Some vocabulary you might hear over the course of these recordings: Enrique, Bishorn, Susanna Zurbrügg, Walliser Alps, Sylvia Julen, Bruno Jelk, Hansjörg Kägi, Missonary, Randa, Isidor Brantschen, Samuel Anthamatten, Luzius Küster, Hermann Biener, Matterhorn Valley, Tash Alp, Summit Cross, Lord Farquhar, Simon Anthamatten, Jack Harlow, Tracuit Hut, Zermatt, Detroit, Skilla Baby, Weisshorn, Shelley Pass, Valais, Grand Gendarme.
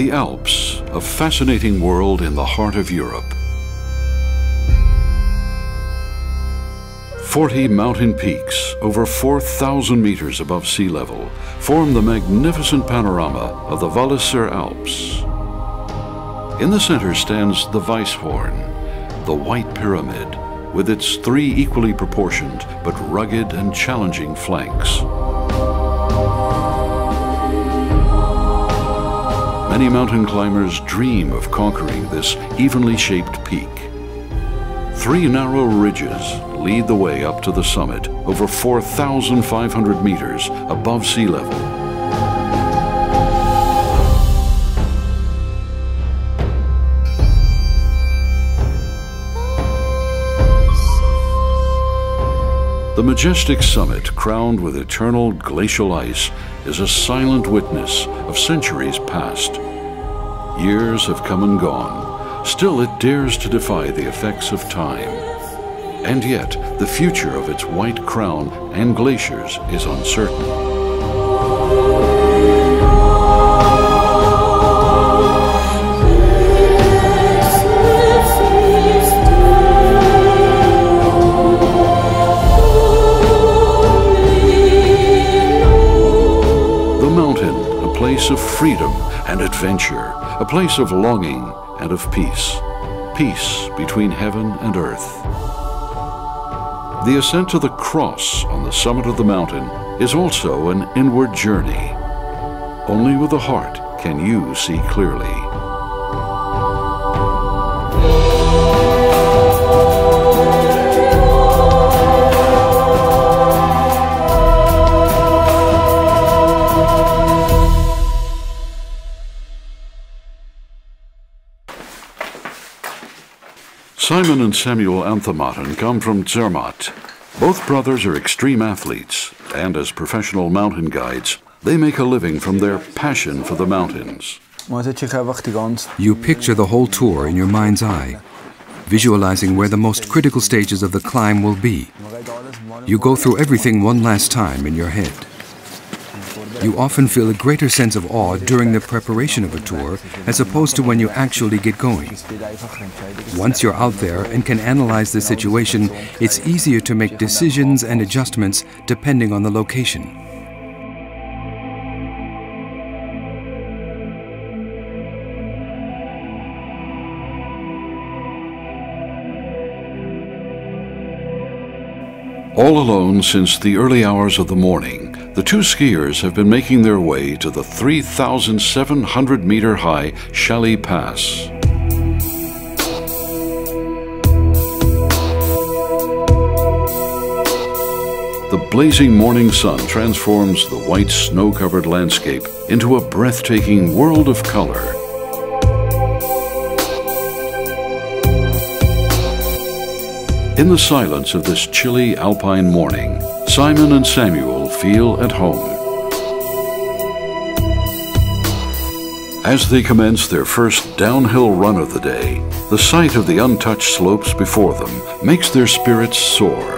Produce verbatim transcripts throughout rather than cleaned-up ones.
the Alps, a fascinating world in the heart of Europe. Forty mountain peaks, over four thousand meters above sea level, form the magnificent panorama of the Walliser Alps. In the center stands the Weisshorn, the White Pyramid, with its three equally proportioned but rugged and challenging flanks. Many mountain climbers dream of conquering this evenly shaped peak. Three narrow ridges lead the way up to the summit, over four thousand five hundred meters above sea level. The majestic summit, crowned with eternal glacial ice, is a silent witness of centuries past. Years have come and gone. Still, it dares to defy the effects of time. And yet, the future of its white crown and glaciers is uncertain. The mountain, a place of freedom and adventure, a place of longing and of peace. Peace between heaven and earth. The ascent to the cross on the summit of the mountain is also an inward journey. Only with the heart can you see clearly. Simon and Samuel Anthamatten come from Zermatt. Both brothers are extreme athletes, and as professional mountain guides, they make a living from their passion for the mountains. You picture the whole tour in your mind's eye, visualizing where the most critical stages of the climb will be. You go through everything one last time in your head. You often feel a greater sense of awe during the preparation of a tour as opposed to when you actually get going. Once you're out there and can analyze the situation, it's easier to make decisions and adjustments depending on the location. All alone since the early hours of the morning, the two skiers have been making their way to the three thousand seven hundred meter high Shelley Pass. The blazing morning sun transforms the white snow-covered landscape into a breathtaking world of color. In the silence of this chilly alpine morning, Simon and Samuel feel at home. As they commence their first downhill run of the day, the sight of the untouched slopes before them makes their spirits soar.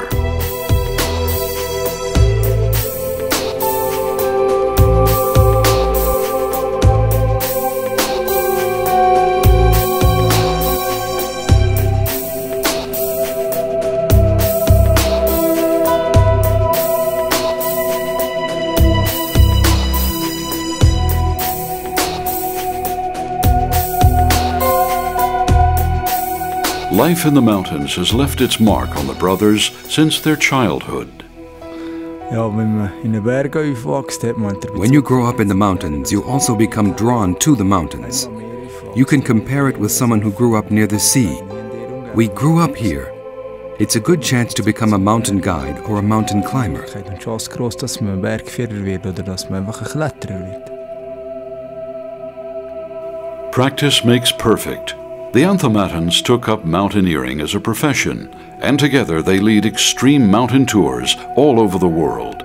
Life in the mountains has left its mark on the brothers since their childhood. When you grow up in the mountains, you also become drawn to the mountains. You can compare it with someone who grew up near the sea. We grew up here. It's a good chance to become a mountain guide or a mountain climber. Practice makes perfect. The Anthamattens took up mountaineering as a profession, and together they lead extreme mountain tours all over the world.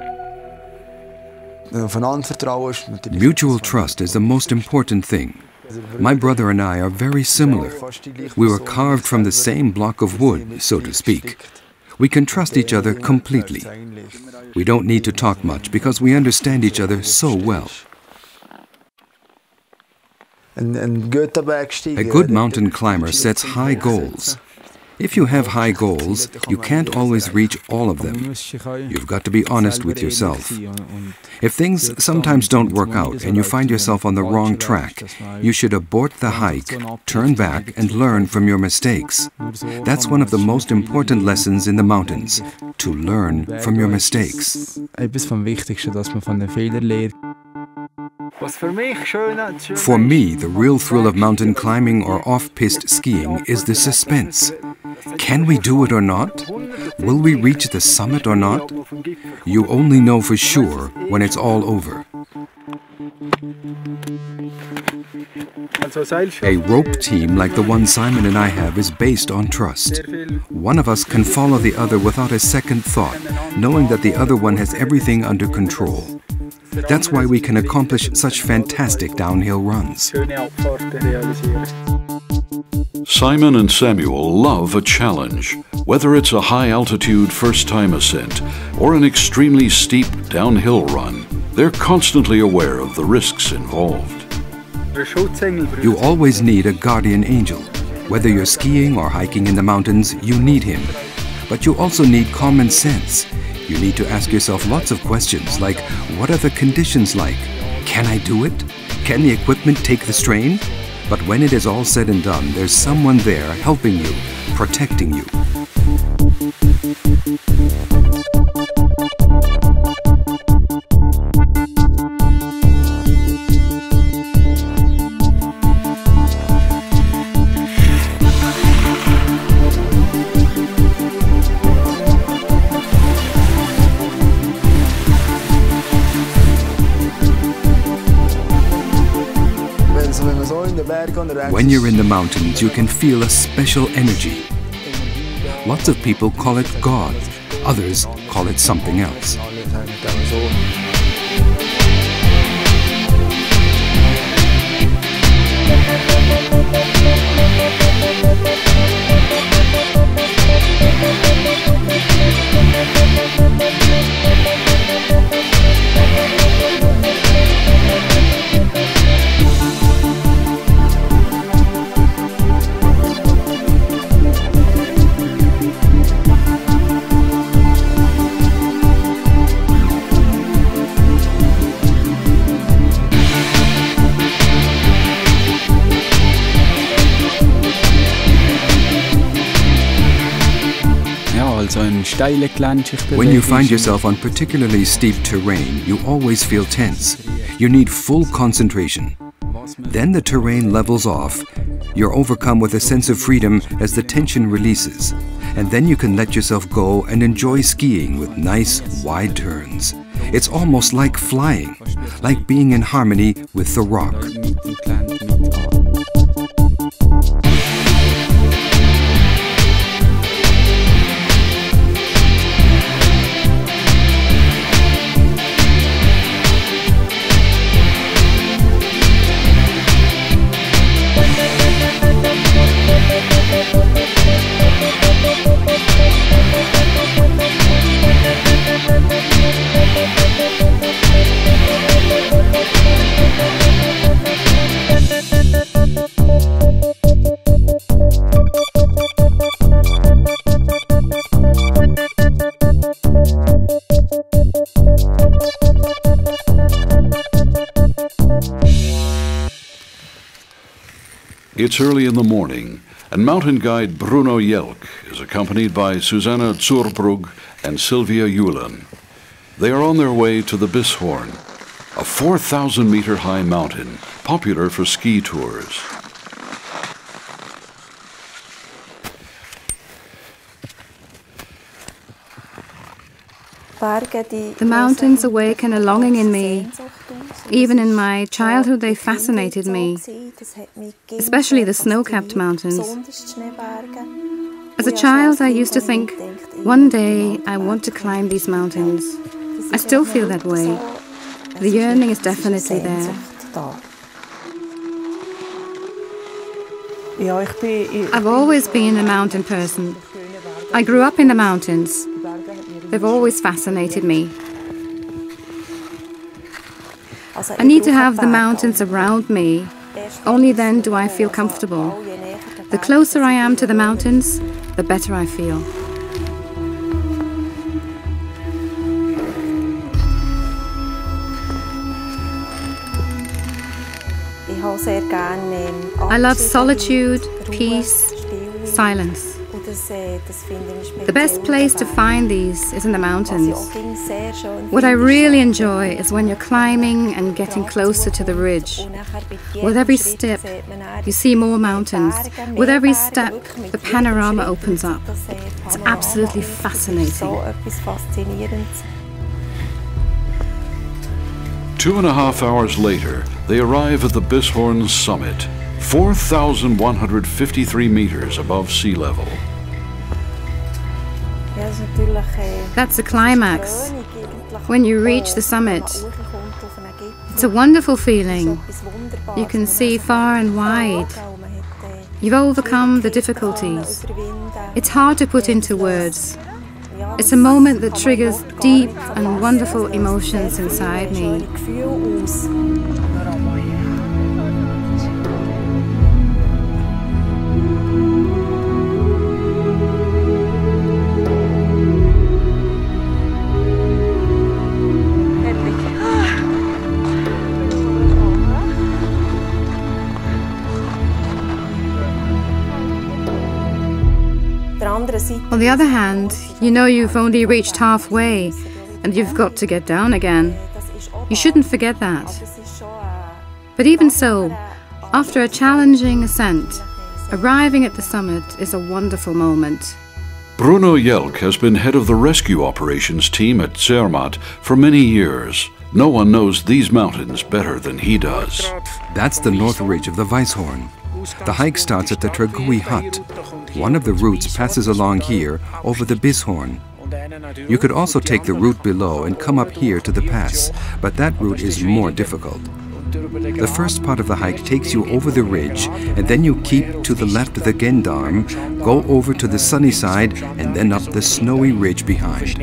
Mutual trust is the most important thing. My brother and I are very similar. We were carved from the same block of wood, so to speak. We can trust each other completely. We don't need to talk much because we understand each other so well. A good mountain climber sets high goals. If you have high goals, you can't always reach all of them. You've got to be honest with yourself. If things sometimes don't work out and you find yourself on the wrong track, you should abort the hike, turn back, and learn from your mistakes. That's one of the most important lessons in the mountains, to learn from your mistakes. For me, the real thrill of mountain climbing or off-piste skiing is the suspense. Can we do it or not? Will we reach the summit or not? You only know for sure when it's all over. A rope team like the one Simon and I have is based on trust. One of us can follow the other without a second thought, knowing that the other one has everything under control. That's why we can accomplish such fantastic downhill runs. Simon and Samuel love a challenge, whether it's a high-altitude first-time ascent or an extremely steep downhill run. They're constantly aware of the risks involved. You always need a guardian angel. Whether you're skiing or hiking in the mountains, you need him. But you also need common sense. You need to ask yourself lots of questions like, what are the conditions like? Can I do it? Can the equipment take the strain? But when it is all said and done, there's someone there helping you, protecting you. When you're in the mountains, you can feel a special energy. Lots of people call it God, others call it something else. When you find yourself on particularly steep terrain, you always feel tense. You need full concentration. Then the terrain levels off. You're overcome with a sense of freedom as the tension releases. And then you can let yourself go and enjoy skiing with nice, wide turns. It's almost like flying, like being in harmony with the rock. It's early in the morning, and mountain guide Bruno Jelk is accompanied by Susanna Zurbrügg and Sylvia Julen. They are on their way to the Bishorn, a four thousand meter high mountain, popular for ski tours. The mountains awaken a longing in me. Even in my childhood, they fascinated me, especially the snow-capped mountains. As a child, I used to think, one day I want to climb these mountains. I still feel that way. The yearning is definitely there. I've always been a mountain person. I grew up in the mountains. They've always fascinated me. I need to have the mountains around me, Only then do I feel comfortable. The closer I am to the mountains, the better I feel. I love solitude, peace, silence. The best place to find these is in the mountains. What I really enjoy is when you're climbing and getting closer to the ridge. With every step, you see more mountains. With every step, the panorama opens up. It's absolutely fascinating. Two and a half hours later, they arrive at the Bishorn summit, four thousand one hundred fifty-three meters above sea level. That's the climax, when you reach the summit. It's a wonderful feeling. You can see far and wide. You've overcome the difficulties. It's hard to put into words. It's a moment that triggers deep and wonderful emotions inside me. On the other hand, you know you've only reached halfway and you've got to get down again. You shouldn't forget that. But even so, after a challenging ascent, arriving at the summit is a wonderful moment. Bruno Jelk has been head of the rescue operations team at Zermatt for many years. No one knows these mountains better than he does. That's the north ridge of the Weisshorn. The hike starts at the Tracuit Hut. One of the routes passes along here, over the Bishorn. You could also take the route below and come up here to the pass, but that route is more difficult. The first part of the hike takes you over the ridge, and then you keep to the left of the Gendarme, go over to the sunny side, and then up the snowy ridge behind.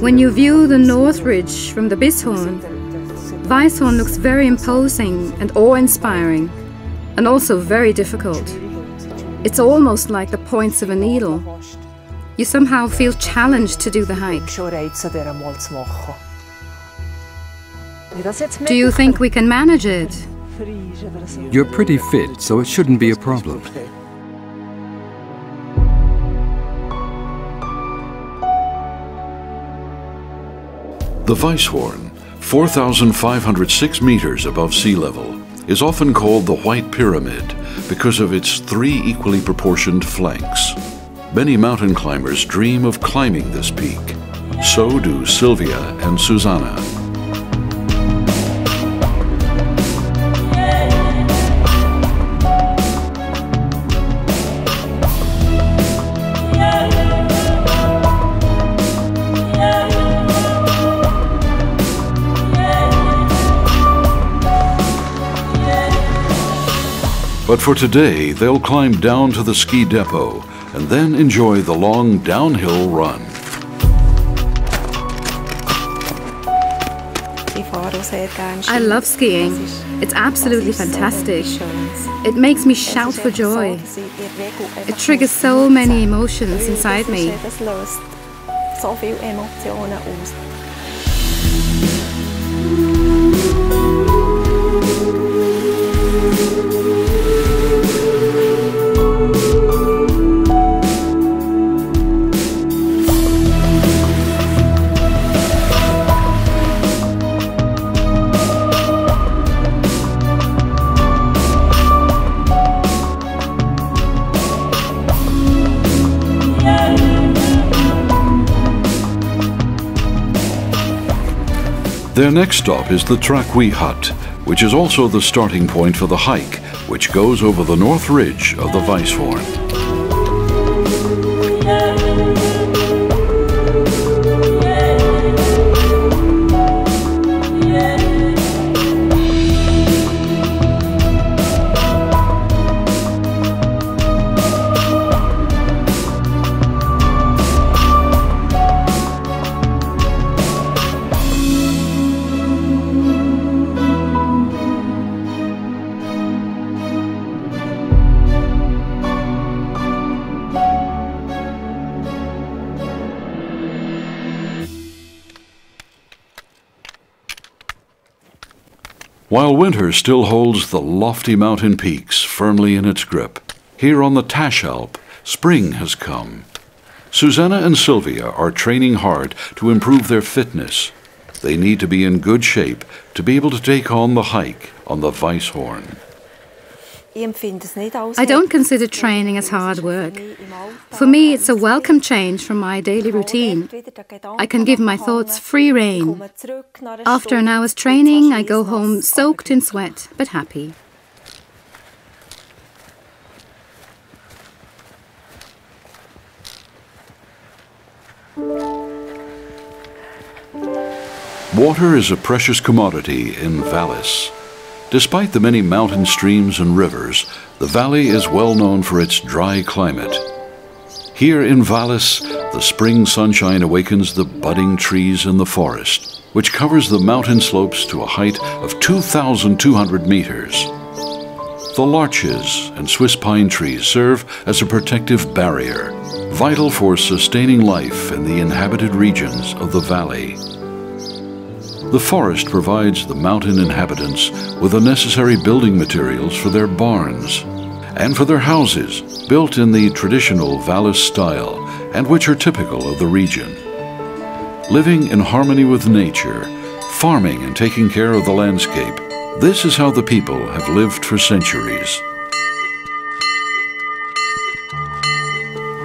When you view the north ridge from the Bishorn, Weisshorn looks very imposing and awe-inspiring, and also very difficult. It's almost like the points of a needle. You somehow feel challenged to do the hike. Do you think we can manage it? You're pretty fit, so it shouldn't be a problem. The Weisshorn, four thousand five hundred six meters above sea level, is often called the White Pyramid because of its three equally proportioned flanks. Many mountain climbers dream of climbing this peak. So do Sylvia and Susanna. But for today, they'll climb down to the ski depot and then enjoy the long downhill run. I love skiing. It's absolutely fantastic. It makes me shout for joy. It triggers so many emotions inside me. Their next stop is the Tracuit Hut, which is also the starting point for the hike, which goes over the north ridge of the Weisshorn. While winter still holds the lofty mountain peaks firmly in its grip, here on the Tash Alp, spring has come. Susanna and Sylvia are training hard to improve their fitness. They need to be in good shape to be able to take on the hike on the Weisshorn. I don't consider training as hard work. For me, it's a welcome change from my daily routine. I can give my thoughts free rein. After an hour's training, I go home soaked in sweat, but happy. Water is a precious commodity in Valais. Despite the many mountain streams and rivers, the valley is well known for its dry climate. Here in Valais, the spring sunshine awakens the budding trees in the forest, which covers the mountain slopes to a height of two thousand two hundred meters. The larches and Swiss pine trees serve as a protective barrier, vital for sustaining life in the inhabited regions of the valley. The forest provides the mountain inhabitants with the necessary building materials for their barns and for their houses, built in the traditional Valais style and which are typical of the region. Living in harmony with nature, farming and taking care of the landscape, this is how the people have lived for centuries.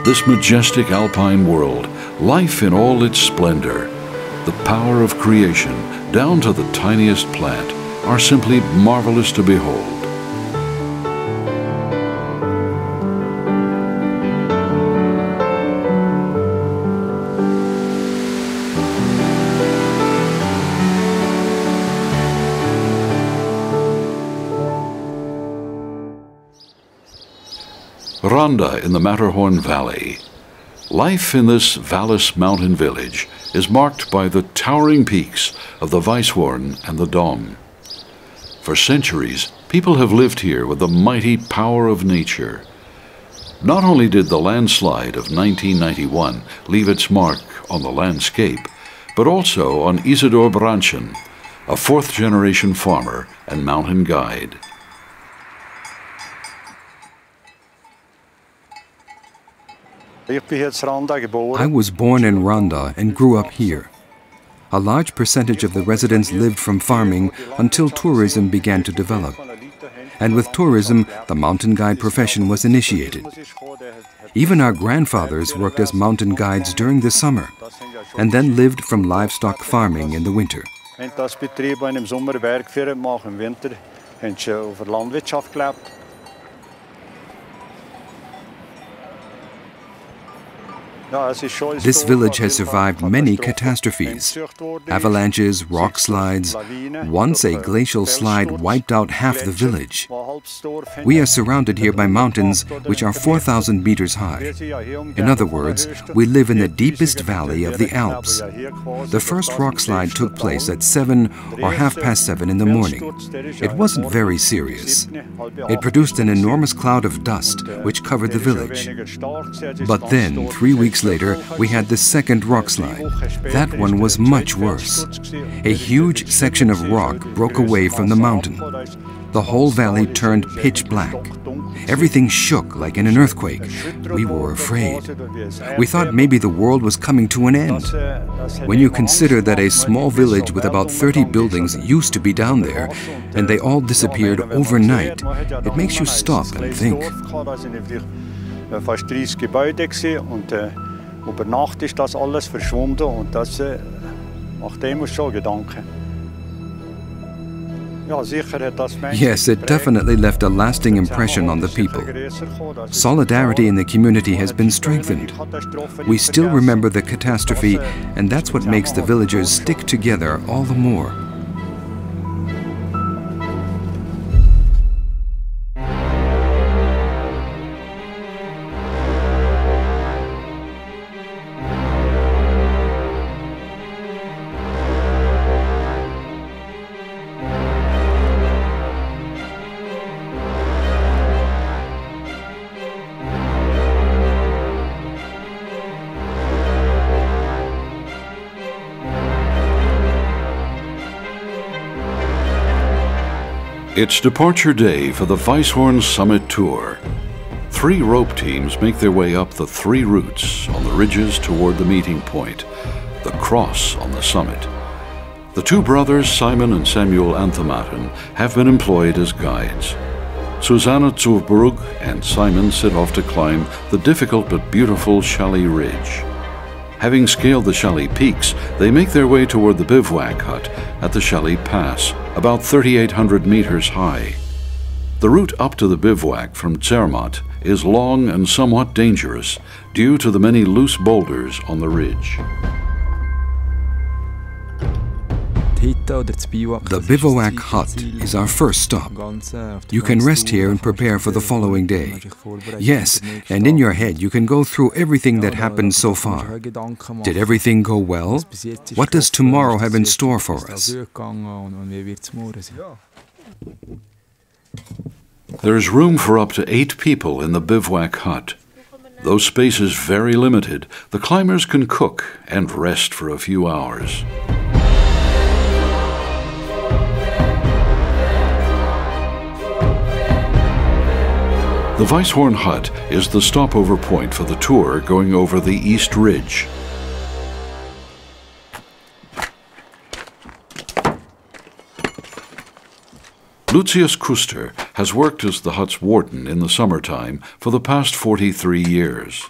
This majestic alpine world, life in all its splendor, the power of creation, down to the tiniest plant, are simply marvelous to behold. Randa in the Matterhorn Valley. Life in this Valais mountain village is marked by the towering peaks of the Weisshorn and the Dom. For centuries, people have lived here with the mighty power of nature. Not only did the landslide of nineteen ninety-one leave its mark on the landscape, but also on Isidor Brantschen, a fourth-generation farmer and mountain guide. I was born in Randa and grew up here. A large percentage of the residents lived from farming until tourism began to develop. And with tourism, the mountain guide profession was initiated. Even our grandfathers worked as mountain guides during the summer and then lived from livestock farming in the winter. This village has survived many catastrophes, avalanches, rock slides. Once a glacial slide wiped out half the village. We are surrounded here by mountains which are four thousand meters high. In other words, we live in the deepest valley of the Alps. The first rock slide took place at seven or half past seven in the morning. It wasn't very serious. It produced an enormous cloud of dust which covered the village. But then, three weeks later, we had the second rock slide. That one was much worse. A huge section of rock broke away from the mountain. The whole valley turned pitch black. Everything shook like in an earthquake. We were afraid. We thought maybe the world was coming to an end. When you consider that a small village with about thirty buildings used to be down there, and they all disappeared overnight, it makes you stop and think. Fast dreißig Gebäude gewesen und äh, über Nacht ist das alles verschwunden und das äh, macht einem schon Gedanken. Yes, it definitely left a lasting impression on the people. Solidarity in the community has been strengthened. We still remember the catastrophe, and that's what makes the villagers stick together all the more. It's departure day for the Weisshorn Summit Tour. Three rope teams make their way up the three routes on the ridges toward the meeting point, the cross on the summit. The two brothers, Simon and Samuel Anthamatten, have been employed as guides. Susanna Zurbrügg and Simon set off to climb the difficult but beautiful Shelley Ridge. Having scaled the Shelley peaks, they make their way toward the bivouac hut at the Shelley Pass, about three thousand eight hundred meters high. The route up to the bivouac from Zermatt is long and somewhat dangerous due to the many loose boulders on the ridge. The bivouac hut is our first stop. You can rest here and prepare for the following day. Yes, and in your head you can go through everything that happened so far. Did everything go well? What does tomorrow have in store for us? There's room for up to eight people in the bivouac hut. Though space is very limited, the climbers can cook and rest for a few hours. The Weisshorn Hut is the stopover point for the tour going over the East Ridge. Luzius Küster has worked as the hut's warden in the summertime for the past forty-three years.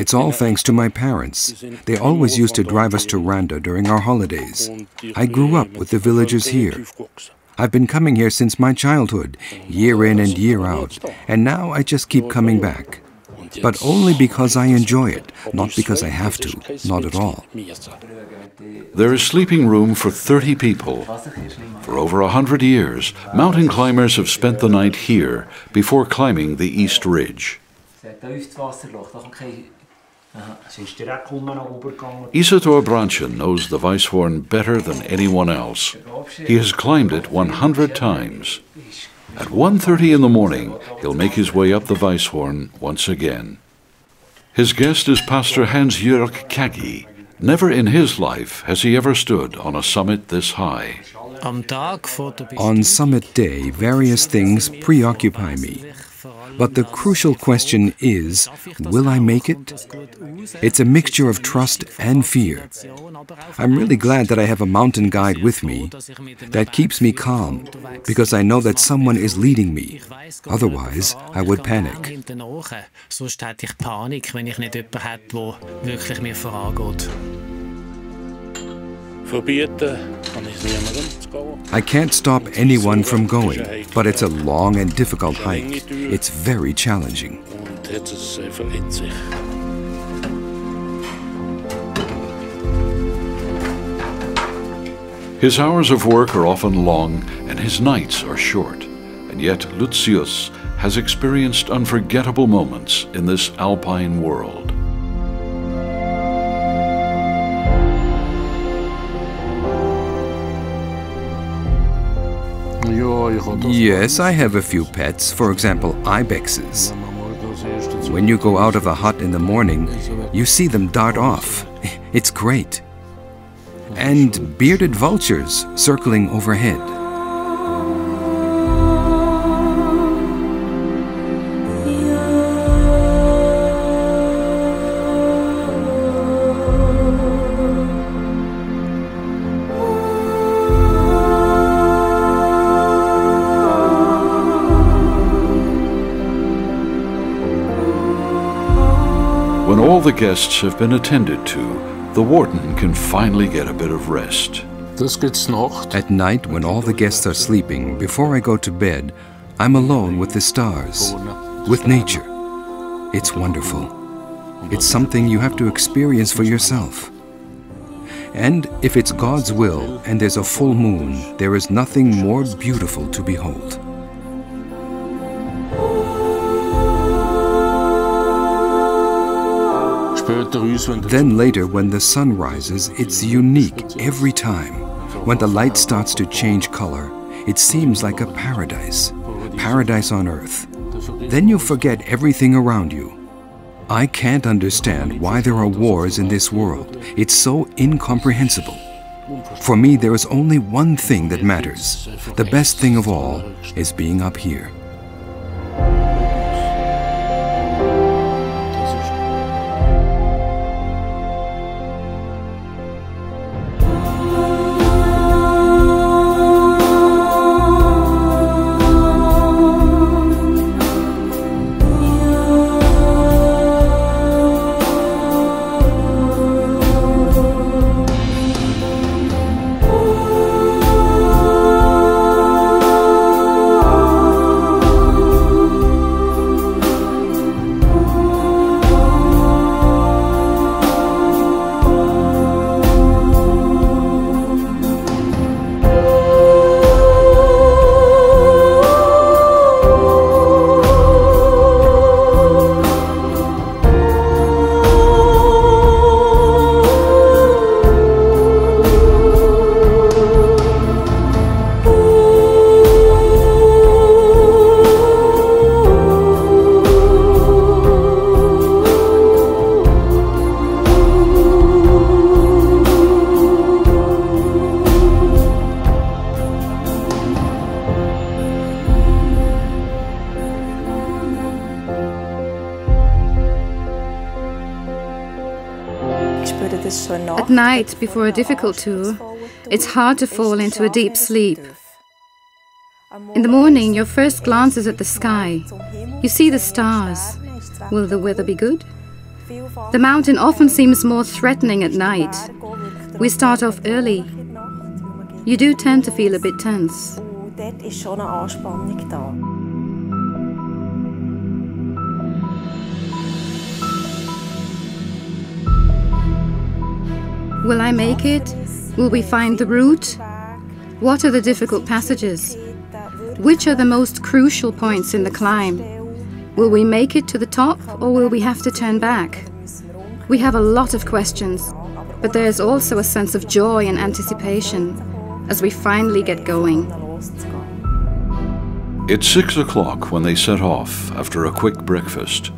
It's all thanks to my parents. They always used to drive us to Randa during our holidays. I grew up with the villagers here. I've been coming here since my childhood, year in and year out, and now I just keep coming back. But only because I enjoy it, not because I have to, not at all. There is sleeping room for thirty people. For over a hundred years, mountain climbers have spent the night here before climbing the East Ridge. Isidor Brantschen knows the Weisshorn better than anyone else. He has climbed it one hundred times. At one thirty in the morning, he'll make his way up the Weisshorn once again. His guest is Pastor Hansjörg Kägi. Never in his life has he ever stood on a summit this high. On summit day, various things preoccupy me. But the crucial question is, will I make it? It's a mixture of trust and fear. I'm really glad that I have a mountain guide with me. That keeps me calm, because I know that someone is leading me. Otherwise, I would panic. I can't stop anyone from going, but it's a long and difficult hike. It's very challenging. His hours of work are often long and his nights are short. And yet Luzius has experienced unforgettable moments in this alpine world. Yes, I have a few pets, for example, ibexes. When you go out of the hut in the morning, you see them dart off. It's great. And bearded vultures circling overhead. All the guests have been attended to, the warden can finally get a bit of rest. At night, when all the guests are sleeping, before I go to bed, I'm alone with the stars, with nature. It's wonderful. It's something you have to experience for yourself. And if it's God's will and there's a full moon, there is nothing more beautiful to behold. Then later, when the sun rises, it's unique every time. When the light starts to change color, it seems like a paradise, paradise on earth. Then you forget everything around you. I can't understand why there are wars in this world. It's so incomprehensible. For me, there is only one thing that matters. The best thing of all is being up here. At night, before a difficult tour, it's hard to fall into a deep sleep. In the morning, your first glance is at the sky. You see the stars. Will the weather be good? The mountain often seems more threatening at night. We start off early. You do tend to feel a bit tense. Will I make it? Will we find the route? What are the difficult passages? Which are the most crucial points in the climb? Will we make it to the top, or will we have to turn back? We have a lot of questions, but there is also a sense of joy and anticipation as we finally get going. It's six o'clock when they set off after a quick breakfast.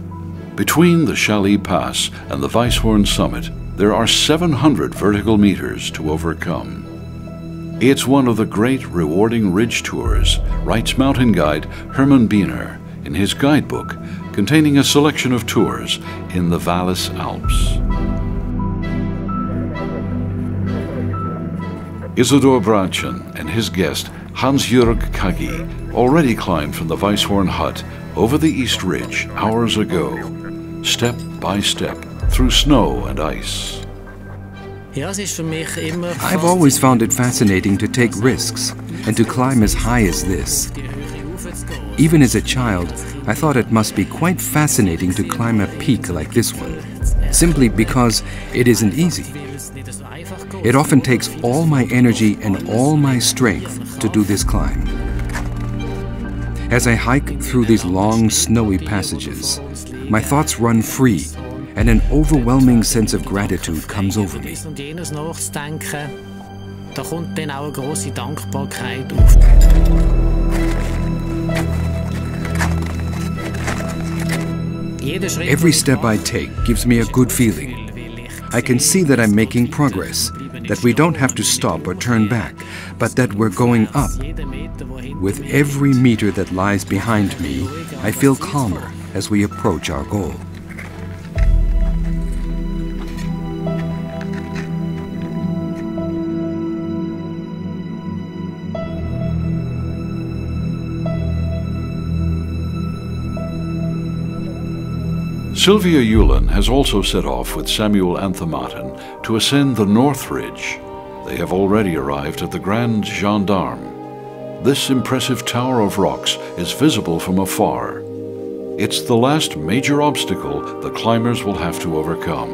Between the Shelley Pass and the Weisshorn summit, there are seven hundred vertical meters to overcome. It's one of the great rewarding ridge tours, writes mountain guide Hermann Biener in his guidebook containing a selection of tours in the Valais Alps. Isidor Brantschen and his guest Hansjörg Kägi already climbed from the Weisshorn hut over the East Ridge hours ago, step by step, through snow and ice. I've always found it fascinating to take risks and to climb as high as this. Even as a child, I thought it must be quite fascinating to climb a peak like this one, simply because it isn't easy. It often takes all my energy and all my strength to do this climb. As I hike through these long, snowy passages, my thoughts run free, and an overwhelming sense of gratitude comes over me. Every step I take gives me a good feeling. I can see that I'm making progress, that we don't have to stop or turn back, but that we're going up. With every meter that lies behind me, I feel calmer as we approach our goal. Sylvia Julen has also set off with Samuel Anthamatten to ascend the North Ridge. They have already arrived at the Grand Gendarme. This impressive tower of rocks is visible from afar. It's the last major obstacle the climbers will have to overcome.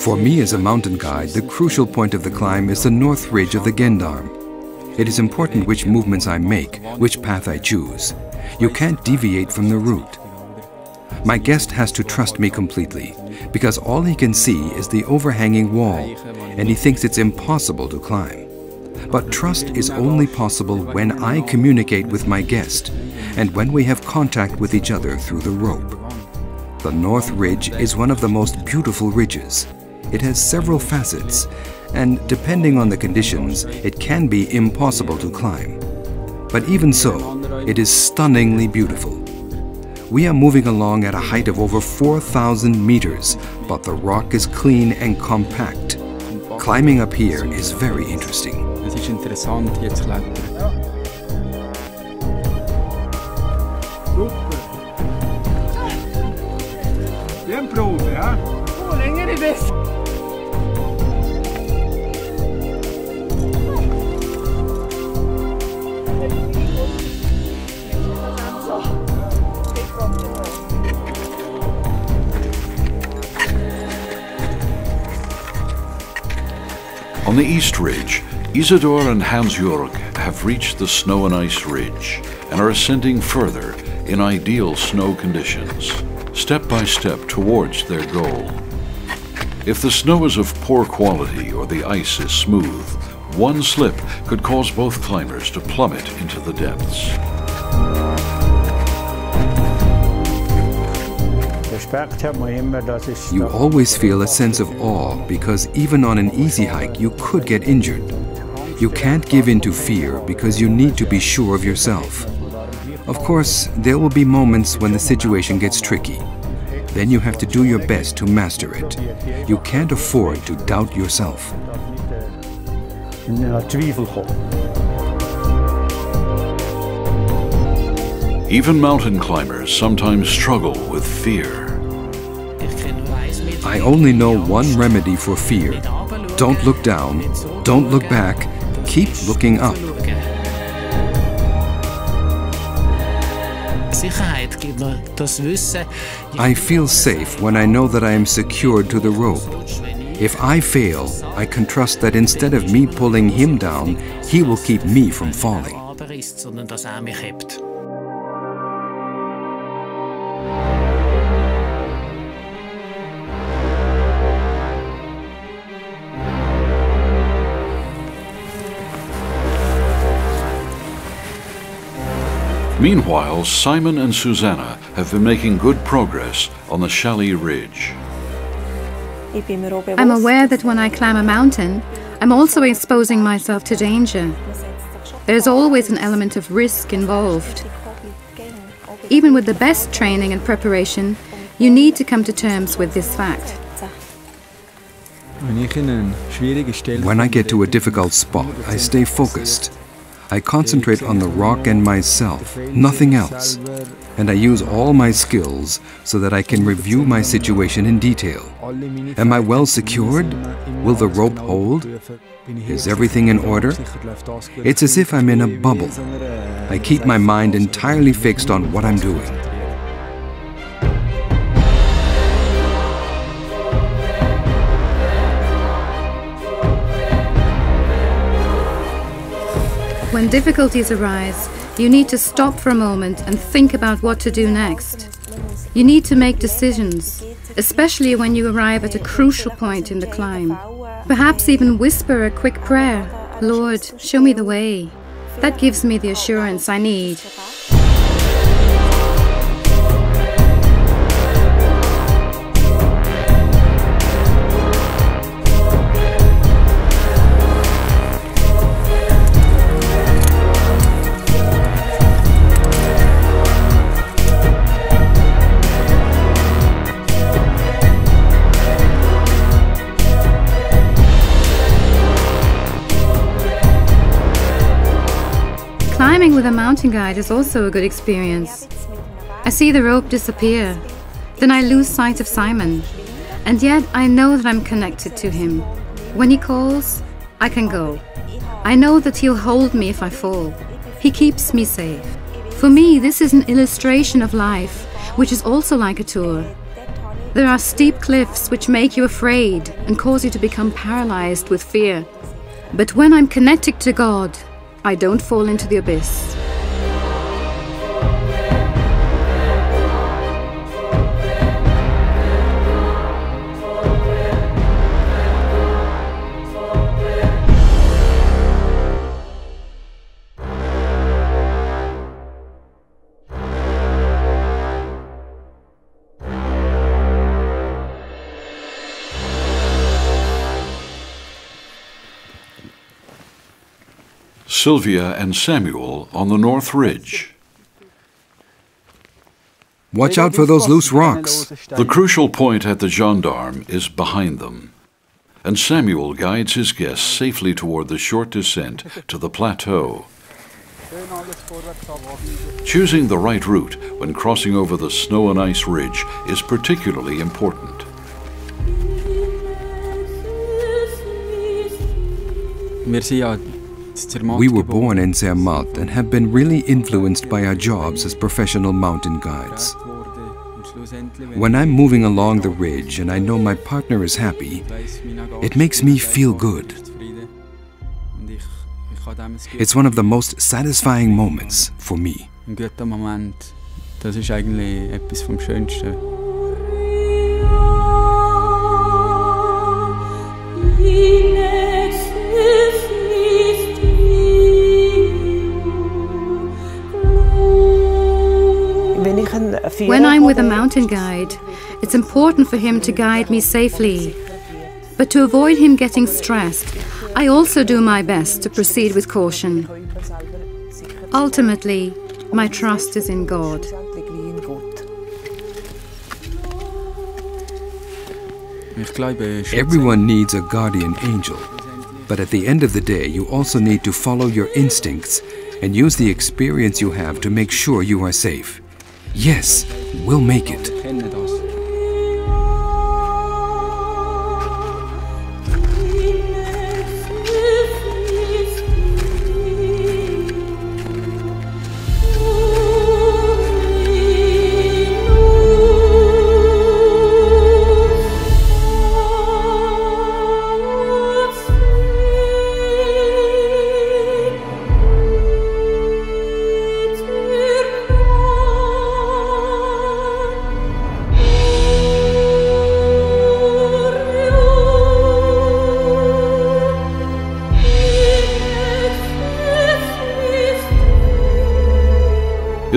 For me as a mountain guide, the crucial point of the climb is the North Ridge of the Gendarme. It is important which movements I make, which path I choose. You can't deviate from the route. My guest has to trust me completely, because all he can see is the overhanging wall, and he thinks it's impossible to climb. But trust is only possible when I communicate with my guest, and when we have contact with each other through the rope. The North Ridge is one of the most beautiful ridges. It has several facets, and depending on the conditions, it can be impossible to climb. But even so, it is stunningly beautiful. We are moving along at a height of over four thousand meters, but the rock is clean and compact. Climbing up here is very interesting. On the East Ridge, Isidor and Hansjörg have reached the Snow and Ice Ridge and are ascending further in ideal snow conditions, step by step towards their goal. If the snow is of poor quality or the ice is smooth, one slip could cause both climbers to plummet into the depths. You always feel a sense of awe because even on an easy hike you could get injured. You can't give in to fear because you need to be sure of yourself. Of course, there will be moments when the situation gets tricky. Then you have to do your best to master it. You can't afford to doubt yourself. Even mountain climbers sometimes struggle with fear. I only know one remedy for fear. Don't look down, don't look back, keep looking up. I feel safe when I know that I am secured to the rope. If I fail, I can trust that instead of me pulling him down, he will keep me from falling. Meanwhile, Simon and Susanna have been making good progress on the Shelley Ridge. I'm aware that when I climb a mountain, I'm also exposing myself to danger. There's always an element of risk involved. Even with the best training and preparation, you need to come to terms with this fact. When I get to a difficult spot, I stay focused. I concentrate on the rock and myself, nothing else. And I use all my skills so that I can review my situation in detail. Am I well secured? Will the rope hold? Is everything in order? It's as if I'm in a bubble. I keep my mind entirely fixed on what I'm doing. When difficulties arise, you need to stop for a moment and think about what to do next. You need to make decisions, especially when you arrive at a crucial point in the climb. Perhaps even whisper a quick prayer, "Lord, show me the way." That gives me the assurance I need. Climbing with a mountain guide is also a good experience. I see the rope disappear, then I lose sight of Simon, and yet I know that I'm connected to him. When he calls, I can go. I know that he'll hold me if I fall. He keeps me safe. For me, this is an illustration of life, which is also like a tour. There are steep cliffs which make you afraid and cause you to become paralyzed with fear. But when I'm connected to God, I don't fall into the abyss. Sylvia and Samuel on the north ridge. Watch out for those loose rocks. The crucial point at the gendarme is behind them, and Samuel guides his guests safely toward the short descent to the plateau. Choosing the right route when crossing over the snow and ice ridge is particularly important. We were born in Zermatt and have been really influenced by our jobs as professional mountain guides. When I'm moving along the ridge and I know my partner is happy, it makes me feel good. It's one of the most satisfying moments for me. When I'm with a mountain guide, it's important for him to guide me safely. But to avoid him getting stressed, I also do my best to proceed with caution. Ultimately, my trust is in God. Everyone needs a guardian angel, but at the end of the day, you also need to follow your instincts and use the experience you have to make sure you are safe. Yes, we'll make it.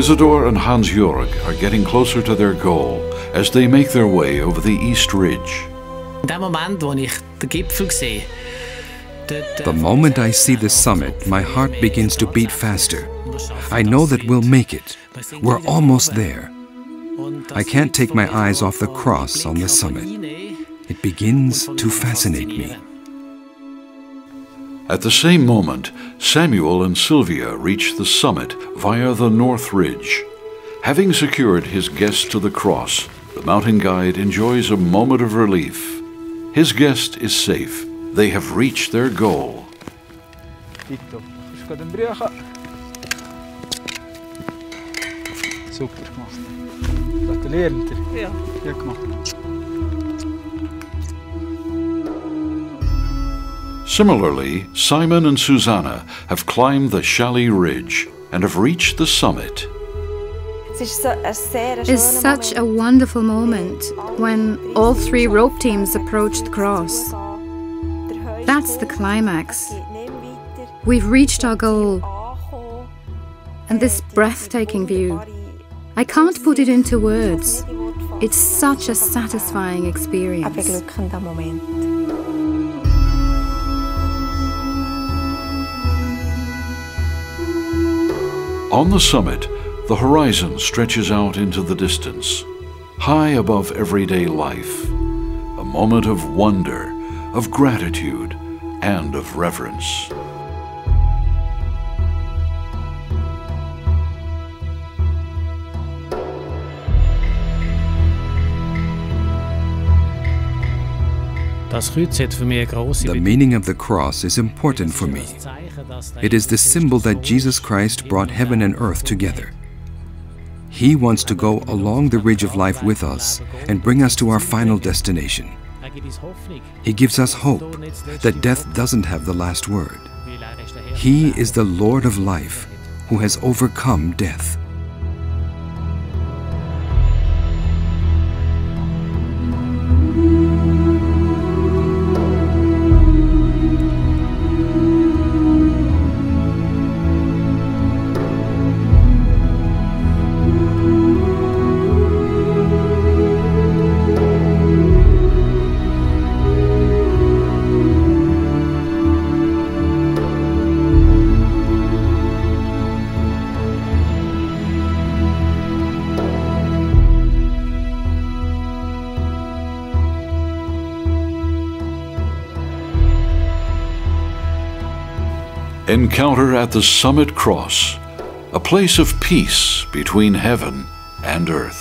Isidor and Hansjörg are getting closer to their goal as they make their way over the east ridge. The moment I see the summit, my heart begins to beat faster. I know that we'll make it. We're almost there. I can't take my eyes off the cross on the summit. It begins to fascinate me. At the same moment, Samuel and Sylvia reach the summit via the north ridge. Having secured his guest to the cross, the mountain guide enjoys a moment of relief. His guest is safe. They have reached their goal. Similarly, Simon and Susanna have climbed the Shelley Ridge and have reached the summit. It's such a wonderful moment when all three rope teams approach the cross. That's the climax. We've reached our goal. And this breathtaking view, I can't put it into words. It's such a satisfying experience. On the summit, the horizon stretches out into the distance, high above everyday life. A moment of wonder, of gratitude, and of reverence. The meaning of the cross is important for me. It is the symbol that Jesus Christ brought heaven and earth together. He wants to go along the ridge of life with us and bring us to our final destination. He gives us hope that death doesn't have the last word. He is the Lord of life who has overcome death. Encounter at the Summit Cross, a place of peace between heaven and earth.